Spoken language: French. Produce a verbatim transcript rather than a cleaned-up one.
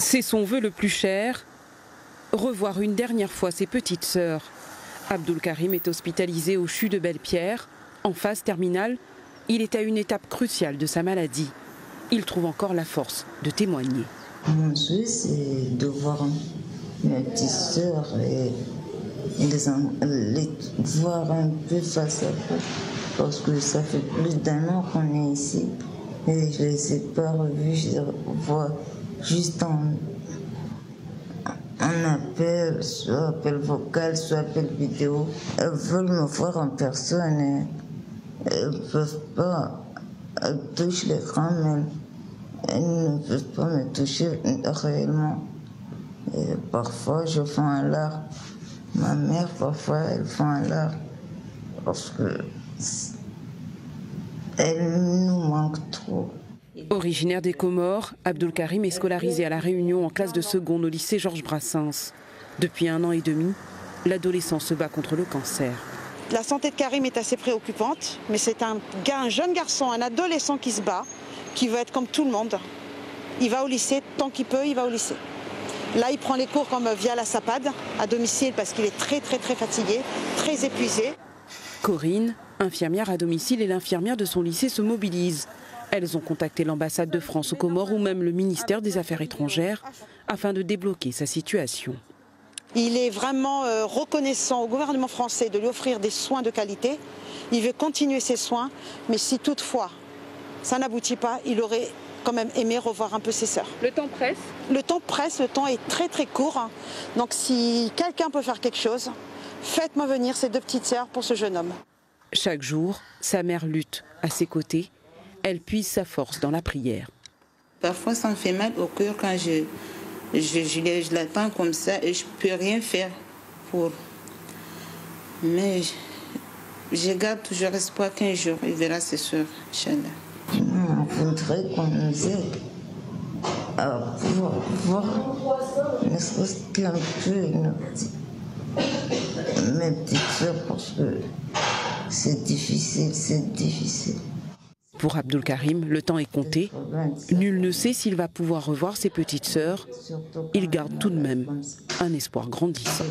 C'est son vœu le plus cher, revoir une dernière fois ses petites sœurs. Abdoulkarim est hospitalisé au C H U de Bellepierre. En phase terminale, il est à une étape cruciale de sa maladie. Il trouve encore la force de témoigner. Mon souhait, c'est de voir mes petites sœurs et les, les voir un peu face à face, parce que ça fait plus d'un an qu'on est ici et je ne les ai pas revues. Je les vois juste en, en appel, soit appel vocal, soit appel vidéo. Elles veulent me voir en personne et elles ne peuvent pas. Elles touchent l'écran, mais elles ne peuvent pas me toucher réellement. Et parfois, je fais un larme. Ma mère, parfois, elle fait un larme parce qu'elle nous manque trop. Originaire des Comores, Abdoulkarim est scolarisé à La Réunion en classe de seconde au lycée Georges Brassens. Depuis un an et demi, l'adolescent se bat contre le cancer. La santé de Karim est assez préoccupante, mais c'est un, un jeune garçon, un adolescent qui se bat, qui veut être comme tout le monde. Il va au lycée tant qu'il peut, il va au lycée. Là, il prend les cours comme via la SAPAD, à domicile, parce qu'il est très très très fatigué, très épuisé. Corinne, infirmière à domicile, et l'infirmière de son lycée se mobilisent. Elles ont contacté l'ambassade de France aux Comores ou même le ministère des Affaires étrangères afin de débloquer sa situation. Il est vraiment reconnaissant au gouvernement français de lui offrir des soins de qualité. Il veut continuer ses soins, mais si toutefois ça n'aboutit pas, il aurait quand même aimé revoir un peu ses sœurs. Le temps presse. Le temps presse, le temps est très très court. Donc si quelqu'un peut faire quelque chose, faites-moi venir ces deux petites sœurs pour ce jeune homme. Chaque jour, sa mère lutte à ses côtés. Elle puise sa force dans la prière. Parfois, ça me fait mal au cœur quand je, je, je, je l'attends comme ça et je ne peux rien faire pour. Mais je, je garde toujours espoir qu'un jour, il verra ses sœurs, Inch'Allah. On voudrait qu'on nous aide à pouvoir voir, ne serait-ce qu'un peu, mes petites sœurs, parce que c'est difficile, c'est difficile. Pour Abdoulkarim, le temps est compté. Nul ne sait s'il va pouvoir revoir ses petites sœurs. Il garde tout de même un espoir grandissant.